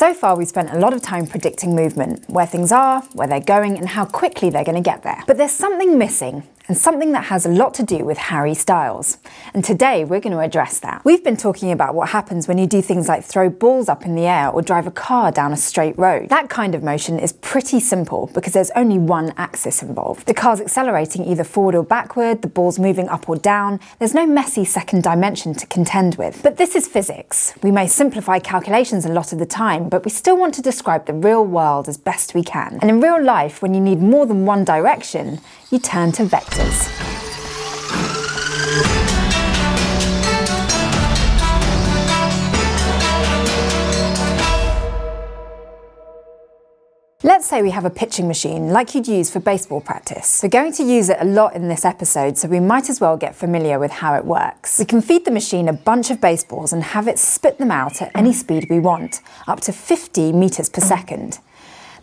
So far, we've spent a lot of time predicting movement, where things are, where they're going, and how quickly they're going to get there. But there's something missing, and something that has a lot to do with Harry Styles. And today we're going to address that. We've been talking about what happens when you do things like throw balls up in the air or drive a car down a straight road. That kind of motion is pretty simple because there's only one axis involved. The car's accelerating either forward or backward, the ball's moving up or down, there's no messy second dimension to contend with. But this is physics. We may simplify calculations a lot of the time, but we still want to describe the real world as best we can. And in real life, when you need more than one direction, you turn to vectors. Let's say we have a pitching machine like you'd use for baseball practice. We're going to use it a lot in this episode, so we might as well get familiar with how it works. We can feed the machine a bunch of baseballs and have it spit them out at any speed we want, up to 50 meters per second.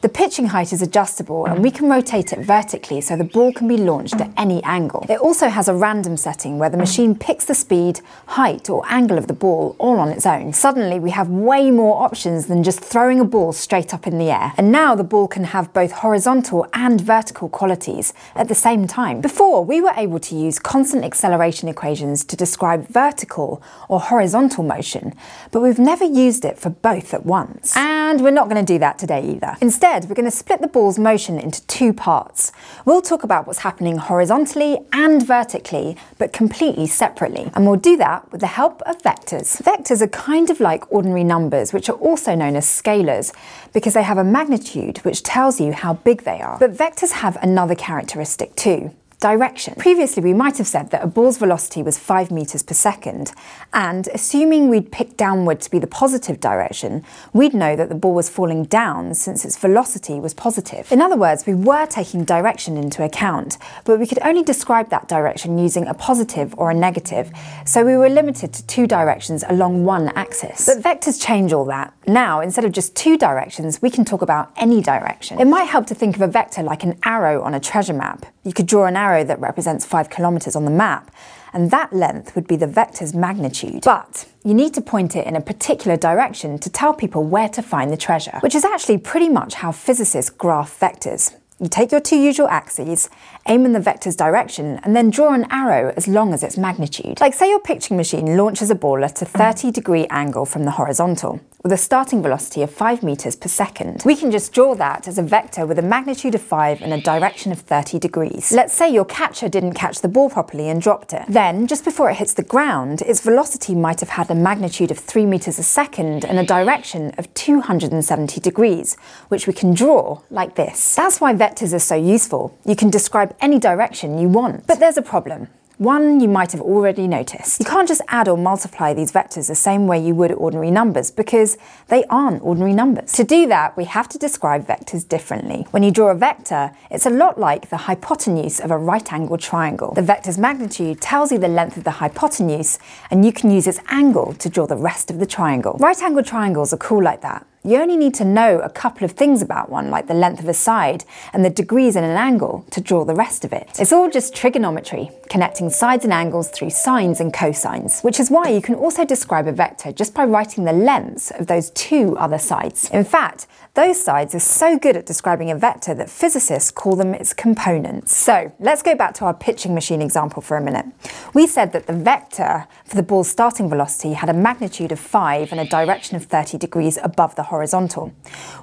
The pitching height is adjustable and we can rotate it vertically so the ball can be launched at any angle. It also has a random setting where the machine picks the speed, height or angle of the ball all on its own. Suddenly we have way more options than just throwing a ball straight up in the air. And now the ball can have both horizontal and vertical qualities at the same time. Before, we were able to use constant acceleration equations to describe vertical or horizontal motion, but we've never used it for both at once. And we're not going to do that today either. Instead, we're going to split the ball's motion into two parts. We'll talk about what's happening horizontally and vertically, but completely separately. And we'll do that with the help of vectors. Vectors are kind of like ordinary numbers, which are also known as scalars, because they have a magnitude which tells you how big they are. But vectors have another characteristic too. Direction. Previously, we might have said that a ball's velocity was 5 meters per second, and assuming we'd pick downward to be the positive direction, we'd know that the ball was falling down since its velocity was positive. In other words, we were taking direction into account, but we could only describe that direction using a positive or a negative, so we were limited to two directions along one axis. But vectors change all that. Now, instead of just two directions, we can talk about any direction. It might help to think of a vector like an arrow on a treasure map. You could draw an arrow that represents 5 kilometers on the map, and that length would be the vector's magnitude. But you need to point it in a particular direction to tell people where to find the treasure, which is actually pretty much how physicists graph vectors. You take your two usual axes, aim in the vector's direction, and then draw an arrow as long as its magnitude. Like say your pitching machine launches a ball at a 30-degree angle from the horizontal, with a starting velocity of 5 meters per second. We can just draw that as a vector with a magnitude of 5 and a direction of 30 degrees. Let's say your catcher didn't catch the ball properly and dropped it. Then, just before it hits the ground, its velocity might have had a magnitude of 3 meters a second and a direction of 270 degrees, which we can draw like this. That's why vectors are so useful. You can describe any direction you want. But there's a problem. One you might have already noticed. You can't just add or multiply these vectors the same way you would ordinary numbers, because they aren't ordinary numbers. To do that, we have to describe vectors differently. When you draw a vector, it's a lot like the hypotenuse of a right-angled triangle. The vector's magnitude tells you the length of the hypotenuse, and you can use its angle to draw the rest of the triangle. Right-angled triangles are cool like that. You only need to know a couple of things about one, like the length of a side and the degrees in an angle, to draw the rest of it. It's all just trigonometry, connecting sides and angles through sines and cosines, which is why you can also describe a vector just by writing the lengths of those two other sides. In fact, those sides are so good at describing a vector that physicists call them its components. So let's go back to our pitching machine example for a minute. We said that the vector for the ball's starting velocity had a magnitude of 5 and a direction of 30 degrees above the horizontal.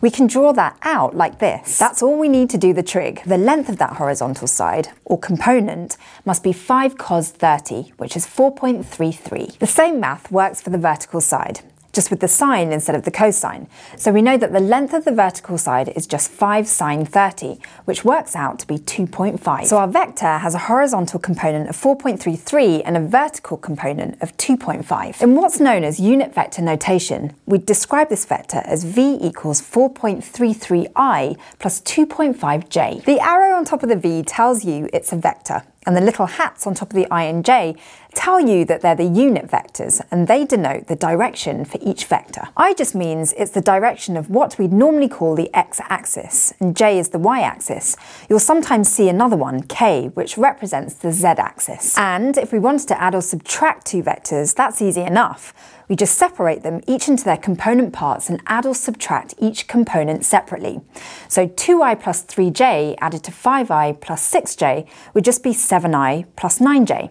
We can draw that out like this. That's all we need to do the trig. The length of that horizontal side, or component, must be 5 cos 30, which is 4.33. The same math works for the vertical side, just with the sine instead of the cosine. So we know that the length of the vertical side is just 5 sine 30, which works out to be 2.5. So our vector has a horizontal component of 4.33 and a vertical component of 2.5. In what's known as unit vector notation, we describe this vector as v equals 4.33i plus 2.5j. The arrow on top of the v tells you it's a vector, and the little hats on top of the i and j tell you that they're the unit vectors, and they denote the direction for each vector. I just means it's the direction of what we'd normally call the x-axis, and j is the y-axis. You'll sometimes see another one, k, which represents the z-axis. And if we wanted to add or subtract two vectors, that's easy enough. We just separate them each into their component parts and add or subtract each component separately. So 2i plus 3j added to 5i plus 6j would just be 7i plus 9j.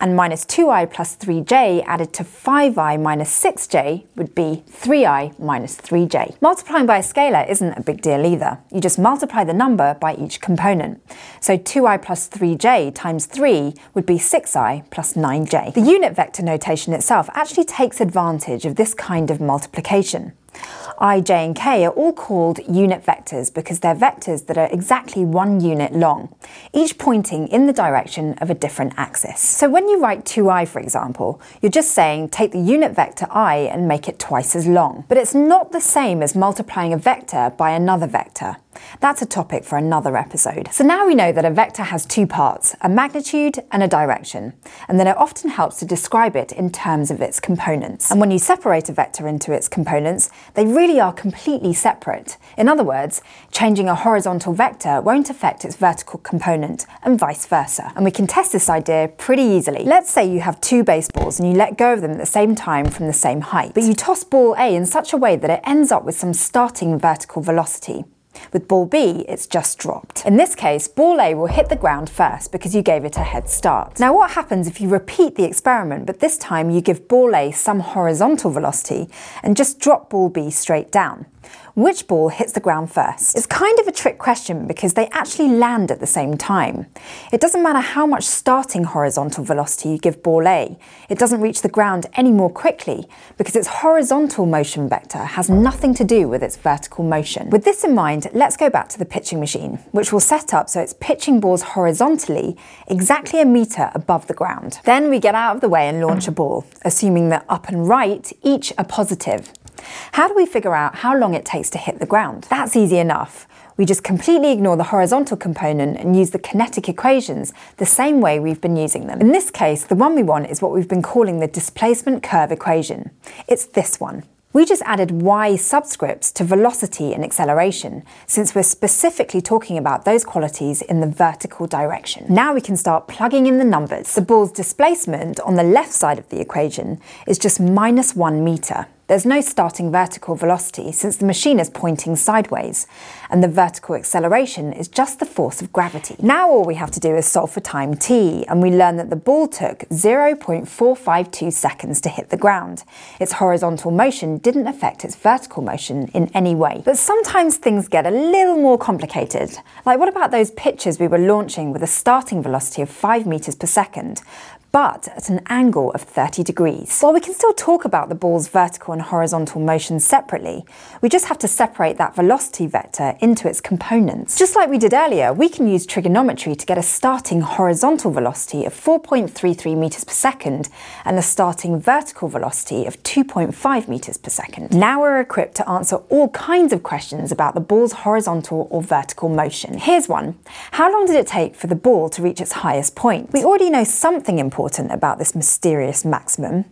And minus 2i plus 3j added to 5i minus 6j would be 3i minus 3j. Multiplying by a scalar isn't a big deal either. You just multiply the number by each component. So 2i plus 3j times 3 would be 6i plus 9j. The unit vector notation itself actually takes advantage of this kind of multiplication. I, j, and k are all called unit vectors because they're vectors that are exactly one unit long, each pointing in the direction of a different axis. So when you write 2i, for example, you're just saying take the unit vector I and make it twice as long. But it's not the same as multiplying a vector by another vector. That's a topic for another episode. So now we know that a vector has two parts, a magnitude and a direction, and that it often helps to describe it in terms of its components. And when you separate a vector into its components, they really are completely separate. In other words, changing a horizontal vector won't affect its vertical component, and vice versa. And we can test this idea pretty easily. Let's say you have two baseballs and you let go of them at the same time from the same height, but you toss ball A in such a way that it ends up with some starting vertical velocity. With ball B, it's just dropped. In this case, ball A will hit the ground first because you gave it a head start. Now what happens if you repeat the experiment, but this time you give ball A some horizontal velocity and just drop ball B straight down? Which ball hits the ground first? It's kind of a trick question because they actually land at the same time. It doesn't matter how much starting horizontal velocity you give ball A, it doesn't reach the ground any more quickly because its horizontal motion vector has nothing to do with its vertical motion. With this in mind, let's go back to the pitching machine, which we'll set up so it's pitching balls horizontally exactly a meter above the ground. Then we get out of the way and launch a ball, assuming that up and right each are positive. How do we figure out how long it takes to hit the ground? That's easy enough. We just completely ignore the horizontal component and use the kinetic equations the same way we've been using them. In this case, the one we want is what we've been calling the displacement curve equation. It's this one. We just added y subscripts to velocity and acceleration, since we're specifically talking about those qualities in the vertical direction. Now we can start plugging in the numbers. The ball's displacement on the left side of the equation is just minus 1 meter. There's no starting vertical velocity since the machine is pointing sideways, and the vertical acceleration is just the force of gravity. Now all we have to do is solve for time t, and we learn that the ball took 0.452 seconds to hit the ground. Its horizontal motion didn't affect its vertical motion in any way. But sometimes things get a little more complicated. Like what about those pitches we were launching with a starting velocity of 5 meters per second, but at an angle of 30 degrees. While we can still talk about the ball's vertical and horizontal motion separately, we just have to separate that velocity vector into its components. Just like we did earlier, we can use trigonometry to get a starting horizontal velocity of 4.33 meters per second and a starting vertical velocity of 2.5 meters per second. Now we're equipped to answer all kinds of questions about the ball's horizontal or vertical motion. Here's one. How long did it take for the ball to reach its highest point? We already know something important about this mysterious maximum.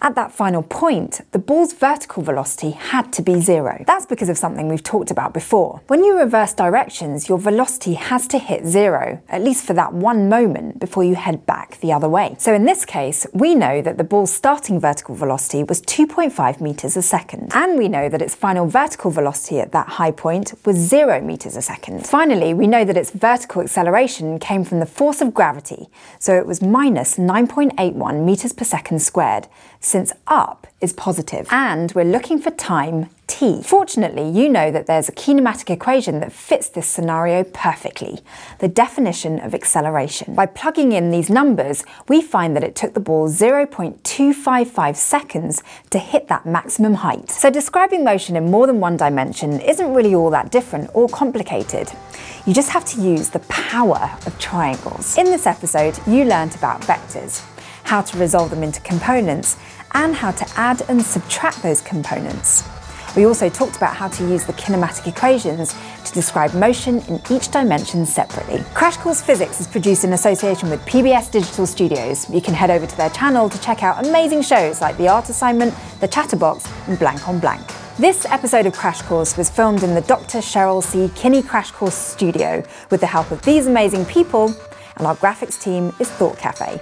At that final point, the ball's vertical velocity had to be 0. That's because of something we've talked about before. When you reverse directions, your velocity has to hit 0, at least for that one moment, before you head back the other way. So in this case, we know that the ball's starting vertical velocity was 2.5 meters a second, and we know that its final vertical velocity at that high point was 0 meters a second. Finally, we know that its vertical acceleration came from the force of gravity, so it was minus 9.81 meters per second squared, since up is positive. And we're looking for time t. Fortunately, you know that there's a kinematic equation that fits this scenario perfectly, the definition of acceleration. By plugging in these numbers, we find that it took the ball 0.255 seconds to hit that maximum height. So describing motion in more than one dimension isn't really all that different or complicated. You just have to use the power of triangles. In this episode, you learnt about vectors, how to resolve them into components, and how to add and subtract those components. We also talked about how to use the kinematic equations to describe motion in each dimension separately. Crash Course Physics is produced in association with PBS Digital Studios. You can head over to their channel to check out amazing shows like The Art Assignment, The Chatterbox, and Blank on Blank. This episode of Crash Course was filmed in the Dr. Cheryl C. Kinney Crash Course studio with the help of these amazing people, and our graphics team is Thought Cafe.